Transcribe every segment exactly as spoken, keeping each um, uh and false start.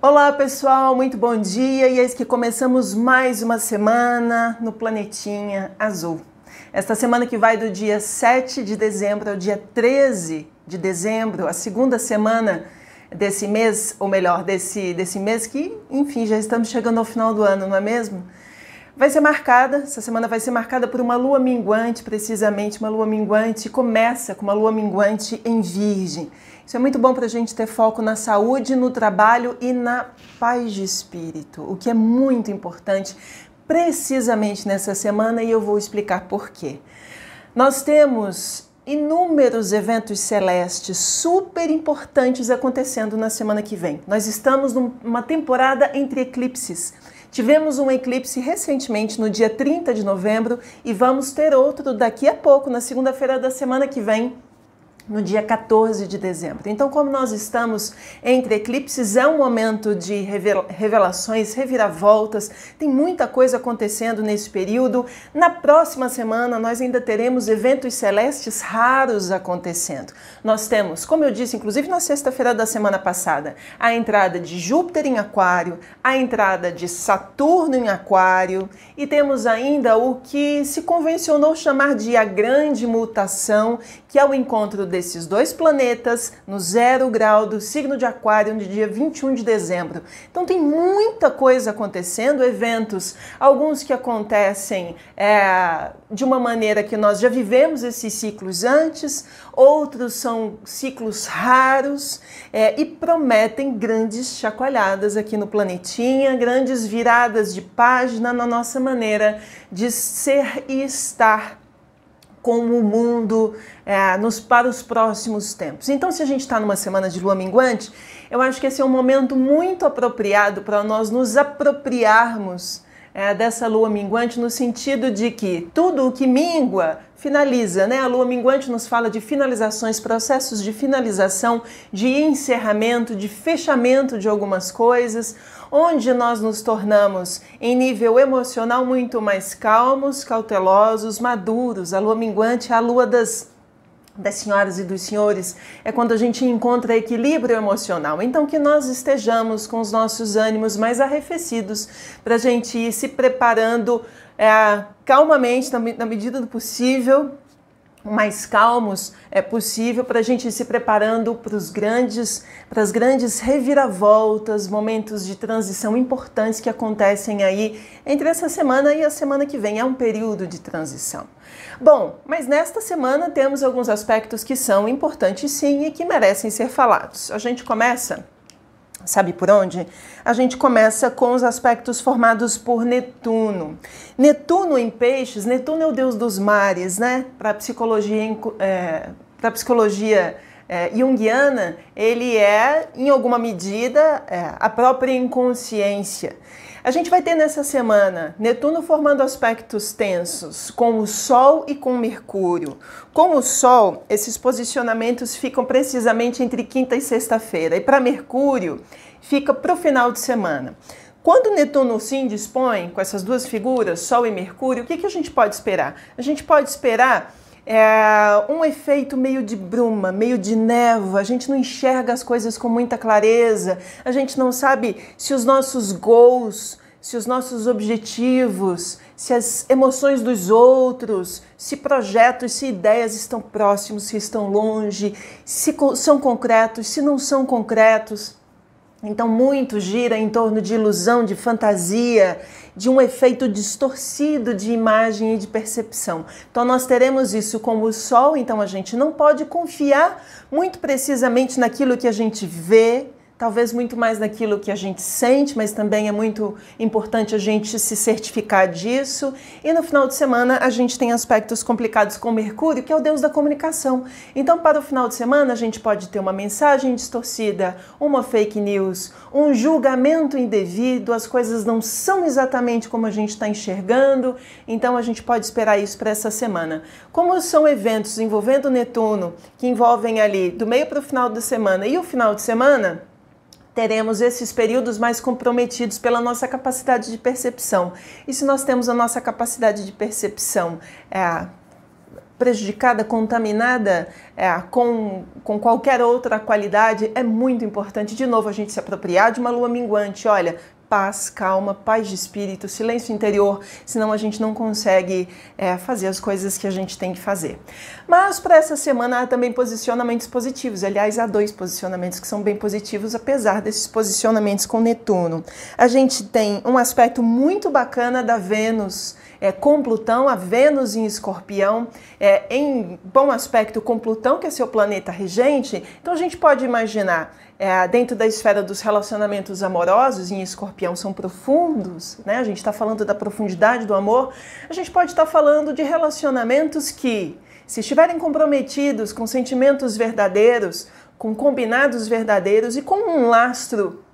Olá pessoal, muito bom dia, e eis que começamos mais uma semana no Planetinha Azul. Esta semana que vai do dia sete de dezembro ao dia treze de dezembro, a segunda semana desse mês, ou melhor, desse, desse mês que, enfim, já estamos chegando ao final do ano, não é mesmo? Vai ser marcada, essa semana vai ser marcada por uma lua minguante, precisamente uma lua minguante, começa com uma lua minguante em Virgem. Isso é muito bom para a gente ter foco na saúde, no trabalho e na paz de espírito, o que é muito importante precisamente nessa semana, e eu vou explicar por quê. Nós temos inúmeros eventos celestes super importantes acontecendo na semana que vem. Nós estamos numa temporada entre eclipses. Tivemos um eclipse recentemente no dia trinta de novembro e vamos ter outro daqui a pouco, na segunda-feira da semana que vem, no dia quatorze de dezembro. Então, como nós estamos entre eclipses, é um momento de revelações, reviravoltas, tem muita coisa acontecendo nesse período. Na próxima semana, nós ainda teremos eventos celestes raros acontecendo. Nós temos, como eu disse, inclusive na sexta-feira da semana passada, a entrada de Júpiter em Aquário, a entrada de Saturno em Aquário, e temos ainda o que se convencionou chamar de a grande mutação, que é o encontro de esses dois planetas no zero grau do signo de Aquário no dia vinte e um de dezembro. Então tem muita coisa acontecendo, eventos, alguns que acontecem é, de uma maneira que nós já vivemos esses ciclos antes, outros são ciclos raros é, e prometem grandes chacoalhadas aqui no planetinha, grandes viradas de página na nossa maneira de ser e estar com o mundo é, nos, para os próximos tempos. Então, se a gente está numa semana de lua minguante, eu acho que esse é um momento muito apropriado para nós nos apropriarmos é, dessa lua minguante, no sentido de que tudo o que mingua finaliza, né? A lua minguante nos fala de finalizações, processos de finalização, de encerramento, de fechamento de algumas coisas, onde nós nos tornamos, em nível emocional, muito mais calmos, cautelosos, maduros. A lua minguante é a lua das, das senhoras e dos senhores, é quando a gente encontra equilíbrio emocional. Então que nós estejamos com os nossos ânimos mais arrefecidos, para a gente ir se preparando é, calmamente, na, na medida do possível, mais calmos é possível, para a gente ir se preparando para os grandes, para as grandes reviravoltas, momentos de transição importantes que acontecem aí entre essa semana e a semana que vem. É um período de transição. Bom, mas nesta semana temos alguns aspectos que são importantes sim e que merecem ser falados. A gente começa, sabe por onde? A gente começa com os aspectos formados por Netuno. Netuno em peixes, Netuno é o deus dos mares, né? Para a psicologia, é, para a psicologia é, junguiana, ele é, em alguma medida, é, a própria inconsciência. A gente vai ter nessa semana Netuno formando aspectos tensos com o Sol e com Mercúrio. Com o Sol, esses posicionamentos ficam precisamente entre quinta e sexta-feira, e para Mercúrio fica para o final de semana. Quando Netuno se indispõe com essas duas figuras, Sol e Mercúrio, o que, que a gente pode esperar? A gente pode esperar É um efeito meio de bruma, meio de névoa. A gente não enxerga as coisas com muita clareza, a gente não sabe se os nossos goals, se os nossos objetivos, se as emoções dos outros, se projetos, se ideias estão próximos, se estão longe, se são concretos, se não são concretos. Então muito gira em torno de ilusão, de fantasia, de um efeito distorcido de imagem e de percepção. Então nós teremos isso com o Sol, então a gente não pode confiar muito precisamente naquilo que a gente vê, talvez muito mais naquilo que a gente sente, mas também é muito importante a gente se certificar disso. E no final de semana a gente tem aspectos complicados com Mercúrio, que é o deus da comunicação. Então para o final de semana a gente pode ter uma mensagem distorcida, uma fake news, um julgamento indevido, as coisas não são exatamente como a gente está enxergando, então a gente pode esperar isso para essa semana. Como são eventos envolvendo Netuno, que envolvem ali do meio para o final da semana e o final de semana, teremos esses períodos mais comprometidos pela nossa capacidade de percepção. E se nós temos a nossa capacidade de percepção é, prejudicada, contaminada é, com, com qualquer outra qualidade, é muito importante, de novo, a gente se apropriar de uma lua minguante. Olha, paz, calma, paz de espírito, silêncio interior, senão a gente não consegue é, fazer as coisas que a gente tem que fazer. Mas para essa semana há também posicionamentos positivos, aliás, há dois posicionamentos que são bem positivos, apesar desses posicionamentos com Netuno. A gente tem um aspecto muito bacana da Vênus, É, com Plutão, a Vênus em Escorpião, é, em bom aspecto com Plutão, que é seu planeta regente. Então a gente pode imaginar, é, dentro da esfera dos relacionamentos amorosos, em Escorpião são profundos, né? A gente está falando da profundidade do amor, a gente pode estar falando de relacionamentos que, se estiverem comprometidos com sentimentos verdadeiros, com combinados verdadeiros e com um lastro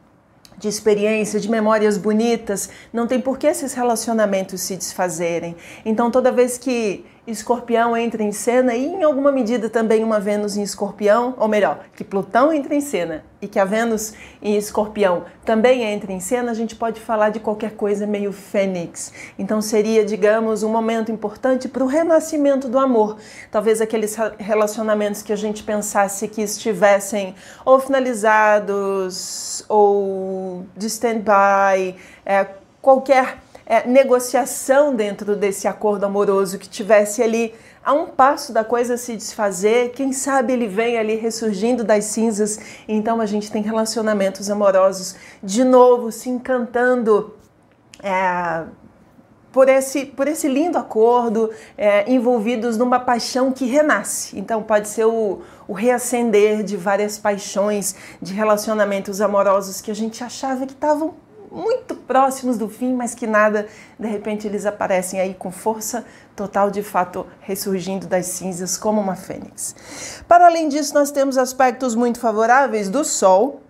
de experiência, de memórias bonitas, não tem por que esses relacionamentos se desfazerem. Então, toda vez que Escorpião entra em cena, e em alguma medida também uma Vênus em Escorpião, ou melhor, que Plutão entra em cena e que a Vênus em Escorpião também entra em cena, a gente pode falar de qualquer coisa meio fênix. Então seria, digamos, um momento importante para o renascimento do amor. Talvez aqueles relacionamentos que a gente pensasse que estivessem ou finalizados, ou de stand-by, é, qualquer É, negociação dentro desse acordo amoroso que tivesse ali a um passo da coisa se desfazer, quem sabe ele vem ali ressurgindo das cinzas. Então a gente tem relacionamentos amorosos de novo se encantando é, por, esse, por esse lindo acordo, é, envolvidos numa paixão que renasce. Então pode ser o o reacender de várias paixões, de relacionamentos amorosos que a gente achava que estavam muito próximos do fim, mas que nada, de repente eles aparecem aí com força total, de fato, ressurgindo das cinzas como uma fênix. Para além disso, nós temos aspectos muito favoráveis do Sol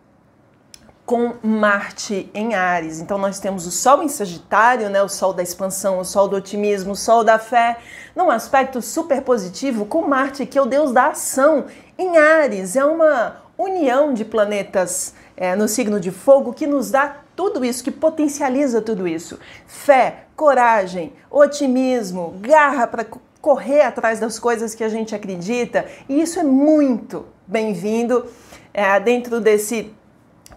com Marte em Áries. Então nós temos o Sol em Sagitário, né? O Sol da expansão, o Sol do otimismo, o Sol da fé, num aspecto super positivo com Marte, que é o deus da ação, em Áries. É uma união de planetas é, no signo de fogo que nos dá tudo isso, que potencializa tudo isso. Fé, coragem, otimismo, garra para correr atrás das coisas que a gente acredita. E isso é muito bem-vindo é, dentro desse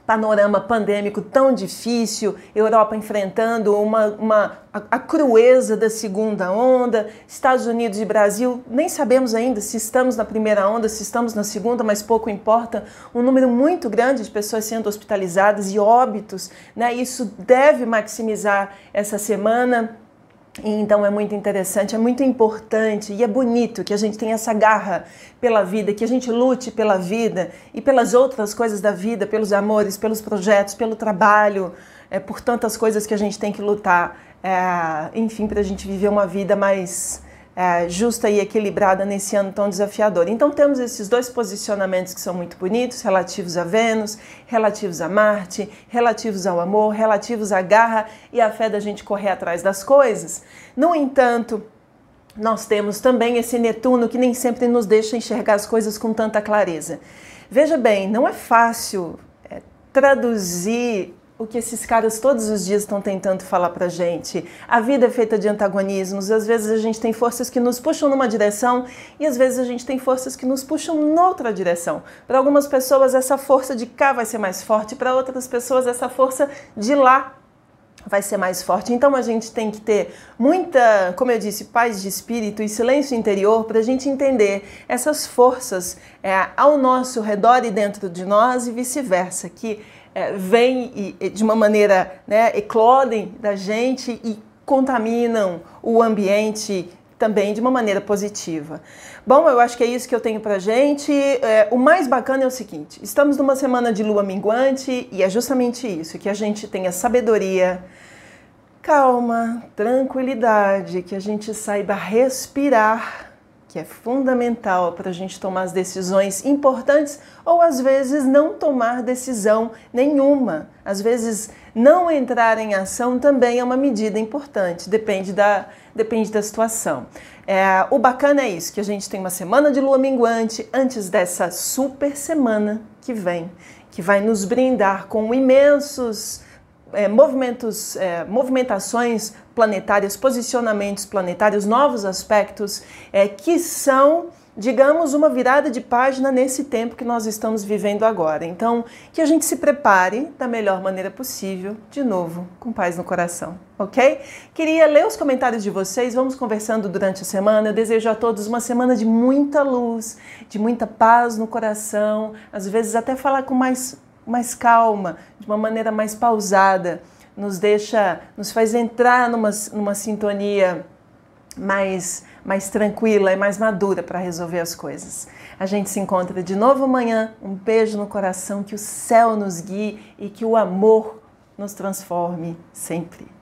panorama pandêmico tão difícil, Europa enfrentando uma, uma, a, a crueza da segunda onda, Estados Unidos e Brasil, nem sabemos ainda se estamos na primeira onda, se estamos na segunda, mas pouco importa, um número muito grande de pessoas sendo hospitalizadas e óbitos, né? Isso deve maximizar essa semana. Então é muito interessante, é muito importante e é bonito que a gente tenha essa garra pela vida, que a gente lute pela vida e pelas outras coisas da vida, pelos amores, pelos projetos, pelo trabalho, é, por tantas coisas que a gente tem que lutar, é, enfim, para a gente viver uma vida mais é, justa e equilibrada nesse ano tão desafiador. Então temos esses dois posicionamentos que são muito bonitos, relativos a Vênus, relativos a Marte, relativos ao amor, relativos à garra e à fé da gente correr atrás das coisas. No entanto, nós temos também esse Netuno que nem sempre nos deixa enxergar as coisas com tanta clareza. Veja bem, não é fácil é, traduzir o que esses caras todos os dias estão tentando falar pra gente. A vida é feita de antagonismos, às vezes a gente tem forças que nos puxam numa direção e às vezes a gente tem forças que nos puxam noutra direção. Para algumas pessoas essa força de cá vai ser mais forte, para outras pessoas essa força de lá vai ser mais forte. Então a gente tem que ter muita, como eu disse, paz de espírito e silêncio interior para a gente entender essas forças é, ao nosso redor e dentro de nós e vice-versa, que É, vêm e, de uma maneira, né, eclodem da gente e contaminam o ambiente também de uma maneira positiva. Bom, eu acho que é isso que eu tenho pra gente. É, o mais bacana é o seguinte, estamos numa semana de lua minguante e é justamente isso, que a gente tenha sabedoria, calma, tranquilidade, que a gente saiba respirar, que é fundamental para a gente tomar as decisões importantes ou às vezes não tomar decisão nenhuma. Às vezes não entrar em ação também é uma medida importante, depende da, depende da situação. É, o bacana é isso, que a gente tem uma semana de lua minguante antes dessa super semana que vem, que vai nos brindar com imensos é, movimentos, é, movimentações planetárias, posicionamentos planetários, novos aspectos é, que são, digamos, uma virada de página nesse tempo que nós estamos vivendo agora. Então, que a gente se prepare da melhor maneira possível, de novo, com paz no coração, ok? Queria ler os comentários de vocês, vamos conversando durante a semana. Eu desejo a todos uma semana de muita luz, de muita paz no coração, às vezes até falar com mais, mais calma, de uma maneira mais pausada, nos deixa, nos faz entrar numa, numa sintonia mais... mais tranquila e mais madura para resolver as coisas. A gente se encontra de novo amanhã. Um beijo no coração, que o céu nos guie e que o amor nos transforme sempre.